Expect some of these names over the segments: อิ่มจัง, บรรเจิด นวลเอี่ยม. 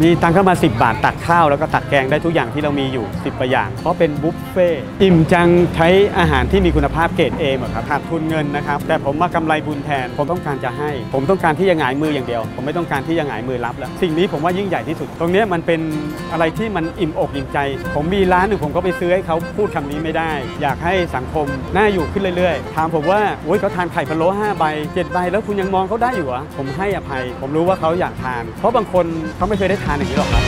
มีตังค์เข้ามา10 บาทตักข้าวแล้วก็ตักแกงได้ทุกอย่างที่เรามีอยู่10กว่าอย่างเพราะเป็นบุฟเฟ่อิ่มจังใช้อาหารที่มีคุณภาพเกรด A หมดครับขาดทุนเงินนะครับแต่ผมมากำไรบุญแทนผมต้องการจะให้ผมต้องการที่จะหงายมืออย่างเดียวผมไม่ต้องการที่จะหงายมือรับแล้วสิ่งนี้ผมว่ายิ่งใหญ่ที่สุดตรงนี้มันเป็นอะไรที่มันอิ่มอกอิ่มใจผมมีร้านหนึ่งผมก็ไปซื้อให้เขาพูดคำนี้ไม่ได้อยากให้สังคมน่าอยู่ขึ้นเรื่อยๆถามผมว่าโอ้ยเขาทานไข่พะโล้5ใบ7ใบแล้วคุณยังมองเขาได้อยู่เหรอผมให้อภัยผมรู้ว่าเขาอยากทานเพราะบางคนเขาไม่เคยได้ทานอย่างนี้หรอกครับ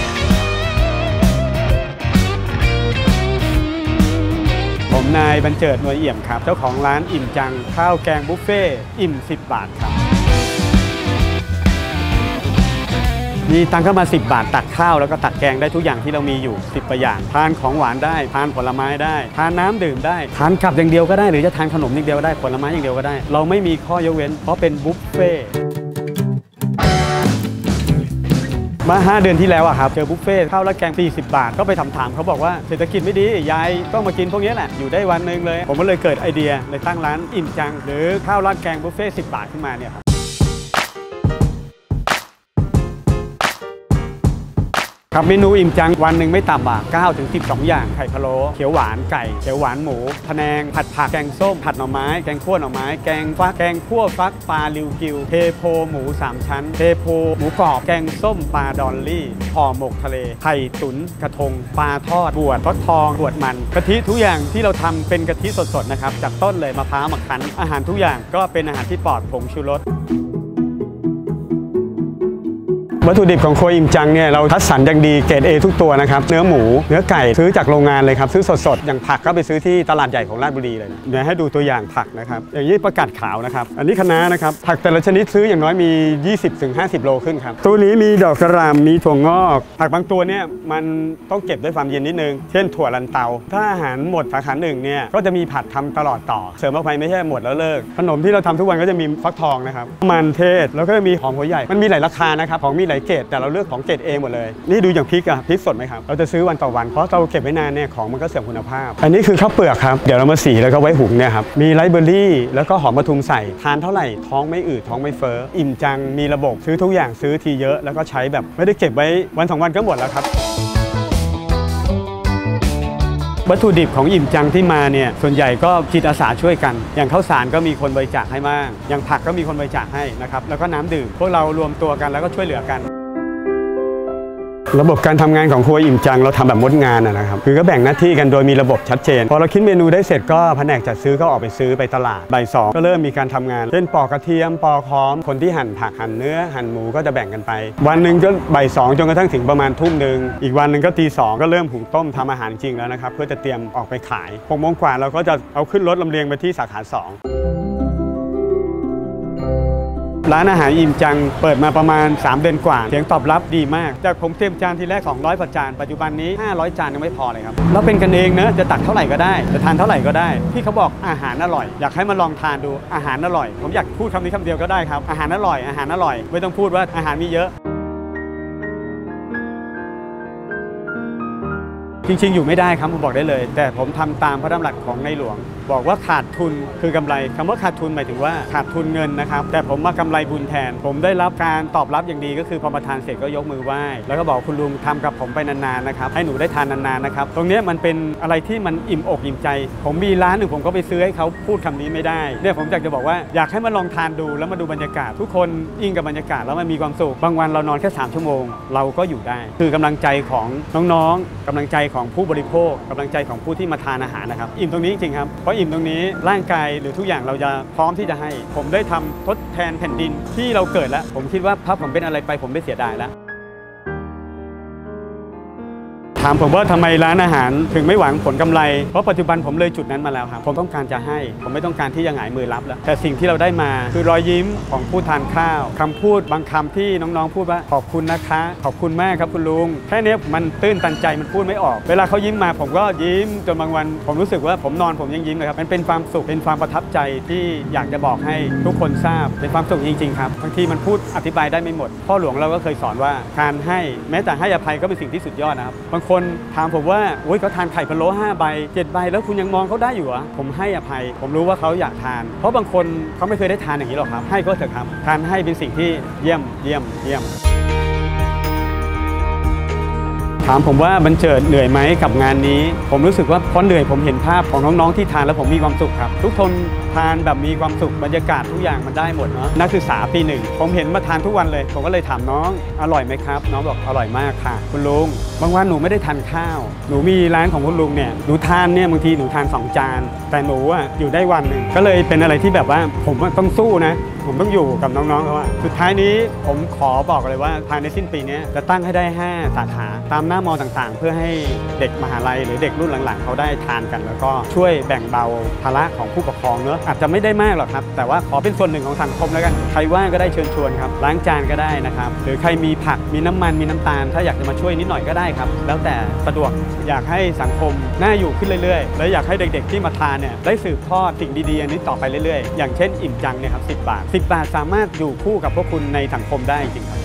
ผมนายบรรเจิดนวลเอี่ยมครับเจ้าของร้านอิ่มจังข้าวแกงบุฟเฟ่อิ่ม10บาทครับมีตังค์เข้ามา10บาทตักข้าวแล้วก็ตักแกงได้ทุกอย่างที่เรามีอยู่10กว่าอย่างทานของหวานได้ทานผลไม้ได้ทานน้ำดื่มได้ทานกับอย่างเดียวก็ได้หรือจะทานขนมอย่างเดียวก็ได้ผลไม้อย่างเดียวก็ได้เราไม่มีข้อยกเว้นเพราะเป็นบุฟเฟ่มา5เดือนที่แล้วอะครับเจอบุฟเฟ่ข้าวและแกง40บาทก็ไปถามเขาบอกว่าเศรษฐกิจไม่ดียายต้องมากินพวกนี้แหละอยู่ได้วันหนึ่งเลยผมก็เลยเกิดไอเดียเลยตั้งร้านอิ่มจังหรือข้าวและแกงบุฟเฟ่10บาทขึ้นมาเนี่ยครับครับเมนูอิ่มจังวันหนึ่งไม่ต่ำกว่า9 ถึง 12 อย่างไข่พะโล้เขียวหวานไก่เขียวหวานหมูพะแนงผัดผักแกงส้มผัดหน่อไม้แกงคั่วหน่อไม้แกงฟักแกงคั่วฟักปลาลิวกิวเทโพหมู3ชั้นเทโพหมูกรอบแกงส้มปลาดอลลี่ห่อหมกทะเลไข่ตุ๋นกระทงปลาทอดบวชฟักทองบวชมันกะทิทุกอย่างที่เราทำเป็นกะทิสดๆนะครับจากต้นเลยมะพร้าวมาคั้นอาหารทุกอย่างก็เป็นอาหารที่ปลอดผงชูรสวัตถุดิบของครัวอิ่มจังเนี่ยเราคัดสรรอย่างดีเกรด A ทุกตัวนะครับเนื้อหมูเนื้อไก่ซื้อจากโรงงานเลยครับซื้อสดๆอย่างผักก็ไปซื้อที่ตลาดใหญ่ของราชบุรีเลยเดี๋ยวให้ดูตัวอย่างผักนะครับอย่างนี้ประกาศขาวนะครับอันนี้คะน้านะครับผักแต่ละชนิดซื้ออย่างน้อยมี 20-50 โลขึ้นครับตัวนี้มีดอกกระหล่ำมีถั่วงอกผักบางตัวเนี่ยมันต้องเก็บด้วยความเย็นนิดนึงเช่นถั่วลันเตาถ้าอาหารหมดสาขาหนึ่งเนี่ยก็จะมีผัดทำตลอดต่อเสริมเข้าไปไม่ใช่หมดแล้วเลิกขนมที่เราทำทุกวันก็จะมีฟักทองนะครับมันเทศแล้วก็มีหอมหัวใหญ่มันมีหลายราคานะครับของมีเกรดแต่เราเลือกของเกรด A หมดเลยนี่ดูอย่างพริกอะพริกสดไหมครับเราจะซื้อวันต่อวันเพราะเราเก็บไว้นานเนี่ยของมันก็เสื่อมคุณภาพอันนี้คือข้าวเปลือกครับเดี๋ยวเรามาสีแล้วก็ไว้หุงเนี่ยครับมีไรซ์เบอร์รี่แล้วก็หอมมะทุมใส่ทานเท่าไหร่ท้องไม่อืดท้องไม่เฟ้ออิ่มจังมีระบบซื้อทุกอย่างซื้อทีเยอะแล้วก็ใช้แบบไม่ได้เก็บไว้วัน2วันก็หมดแล้วครับวัตถุดิบของอิ่มจังที่มาเนี่ยส่วนใหญ่ก็จิตอาสาช่วยกันอย่างข้าวสารก็มีคนบริจาคให้มากอย่างผักก็มีคนบริจาคให้นะครับแล้วก็น้ำดื่มพวกเรารวมตัวกันแล้วก็ช่วยเหลือกันระบบการทำงานของครัวอิ่มจังเราทำแบบมดงานนะครับคือก็แบ่งหน้าที่กันโดยมีระบบชัดเจนพอเราคิดเมนูได้เสร็จก็แผนกจัดซื้อก็ออกไปซื้อไปตลาดบ่ายสองก็เริ่มมีการทำงานเช่นปอกกระเทียมปอกหอมคนที่หั่นผักหั่นเนื้อหั่นหมูก็จะแบ่งกันไปวันหนึ่งก็บ่ายสองจนกระทั่งถึงประมาณทุ่มหนึ่งอีกวันหนึ่งก็ตีสองก็เริ่มหุงต้มทำอาหารจริงแล้วนะครับเพื่อจะเตรียมออกไปขาย6 โมงกว่าเราก็จะเอาขึ้นรถลำเลียงไปที่สาขา2ร้านอาหารอิ่มจังเปิดมาประมาณ3เดือนกว่าเสียงตอบรับดีมากจากผมเตรียมจานทีแรก200กว่าจานปัจจุบันนี้500จานยังไม่พอเลยครับเราเป็นกันเองนะจะตักเท่าไหร่ก็ได้จะทานเท่าไหร่ก็ได้ที่เขาบอกอาหารอร่อยอยากให้มาลองทานดูอาหารอร่อยผมอยากพูดคำนี้คำเดียวก็ได้ครับอาหารอร่อยอาหารอร่อยไม่ต้องพูดว่าอาหารมีเยอะจริงๆอยู่ไม่ได้ครับผมบอกได้เลยแต่ผมทำตามพระดำรัสของในหลวงบอกว่าขาดทุนคือกำไรคำว่าขาดทุนหมายถึงว่าขาดทุนเงินนะครับแต่ผมมากำไรบุญแทนผมได้รับการตอบรับอย่างดีก็คือพอมาทานเสร็จก็ยกมือไหว้แล้วก็บอกคุณลุงทำกับผมไปนานๆนะครับให้หนูได้ทานนานๆนะครับตรงนี้มันเป็นอะไรที่มันอิ่มอกอิ่มใจผมมีร้านหนึ่งผมก็ไปซื้อให้เขาพูดคำนี้ไม่ได้เนี่ยผมอยากจะบอกว่าอยากให้มาลองทานดูแล้วมาดูบรรยากาศทุกคนอิงกับบรรยากาศแล้วมันมีความสุขบางวันเรานอนแค่3 ชั่วโมงเราก็อยู่ได้คือกำลังใจของน้องๆกำลังใจของผู้บริโภคกำลังใจของผู้ที่มาทานอาหารนะครับอิ่มตรงนี้จริงครับเพราะอิ่มตรงนี้ร่างกายหรือทุกอย่างเราจะพร้อมที่จะให้ผมได้ทำทดแทนแผ่นดินที่เราเกิดแล้วผมคิดว่าถ้าผมเป็นอะไรไปผมไม่เสียดายแล้วถามผมว่าทำไมร้านอาหารถึงไม่หวังผลกำไรเพราะปัจจุบันผมเลยจุดนั้นมาแล้วครับผมต้องการจะให้ผมไม่ต้องการที่จะหงายมือรับแล้วแต่สิ่งที่เราได้มาคือรอยยิ้มของผู้ทานข้าวคำพูดบางคำที่น้องๆพูดว่าขอบคุณนะคะขอบคุณมากครับคุณลุงแค่นี้มันตื้นตันใจมันพูดไม่ออกเวลาเขายิ้มมาผมก็ยิ้มจนบางวันผมรู้สึกว่าผมนอนผมยังยิ้มเลยครับมันเป็นความสุขเป็นความประทับใจที่อยากจะบอกให้ทุกคนทราบเป็นความสุขจริงๆครับบางทีมันพูดอธิบายได้ไม่หมดพ่อหลวงเราก็เคยสอนว่าการให้แม้แต่ให้อภัยก็เป็นสิ่งที่สุดยอดนะครับบางคนถามผมว่าโอ้ยเขาทานไข่พะโล้5 ใบ 7 ใบแล้วคุณยังมองเขาได้อยู่เหรอผมให้อภัยผมรู้ว่าเขาอยากทานเพราะบางคนเขาไม่เคยได้ทานอย่างนี้หรอกครับให้ก็เถอะครับทานให้เป็นสิ่งที่เยี่ยม ถามผมว่าบันเจิดเหนื่อยไหมกับงานนี้ผมรู้สึกว่าพอเหนื่อยผมเห็นภาพของน้องๆที่ทานแล้วผมมีความสุขครับทุกคนทานแบบมีความสุขบรรยากาศทุกอย่างมันได้หมดเนาะนักศึกษาปีหนึ่งผมเห็นมาทานทุกวันเลยผมก็เลยถามน้องอร่อยไหมครับน้องบอกอร่อยมากค่ะคุณลุงบางวันหนูไม่ได้ทานข้าวหนูมีร้านของคุณลุงเนี่ยหนูทานเนี่ยบางทีหนูทาน2จานแต่หนูอ่ะอยู่ได้วันหนึ่งก็เลยเป็นอะไรที่แบบว่าผมต้องสู้นะผมต้องอยู่กับน้องๆเขาว่าสุดท้ายนี้ผมขอบอกเลยว่าภายในสิ้นปีนี้จะตั้งให้ได้5สาขาตามหน้ามอต่างๆเพื่อให้เด็กมหาลัยหรือเด็กรุ่นหลังๆเขาได้ทานกันแล้วก็ช่วยแบ่งเบาภาระของผู้ปกครองเนอะอาจจะไม่ได้มากหรอกครับแต่ว่าขอเป็นส่วนหนึ่งของสังคมแล้วกันใครว่างก็ได้เชิญชวนครับล้างจานก็ได้นะครับหรือใครมีผักมีน้ำมันมีน้ำตาลถ้าอยากจะมาช่วยนิดหน่อยก็ได้ครับแล้วแต่สะดวกอยากให้สังคมน่าอยู่ขึ้นเรื่อยๆและอยากให้เด็กๆที่มาทานเนี่ยได้สืบทอดสิ่งดีๆอันนี้ต่อไปเรื่อยๆอย่างเช่นอิ่มจังเนี่ยครับ10 บาทสามารถอยู่คู่กับพวกคุณในสังคมได้จริงครับ